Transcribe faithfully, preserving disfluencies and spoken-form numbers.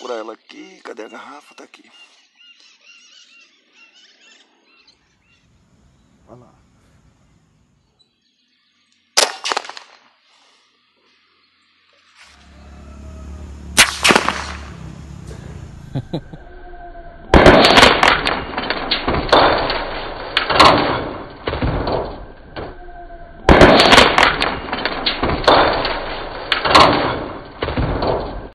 procurar ela aqui. Cadê a garrafa? Tá aqui. Vai lá.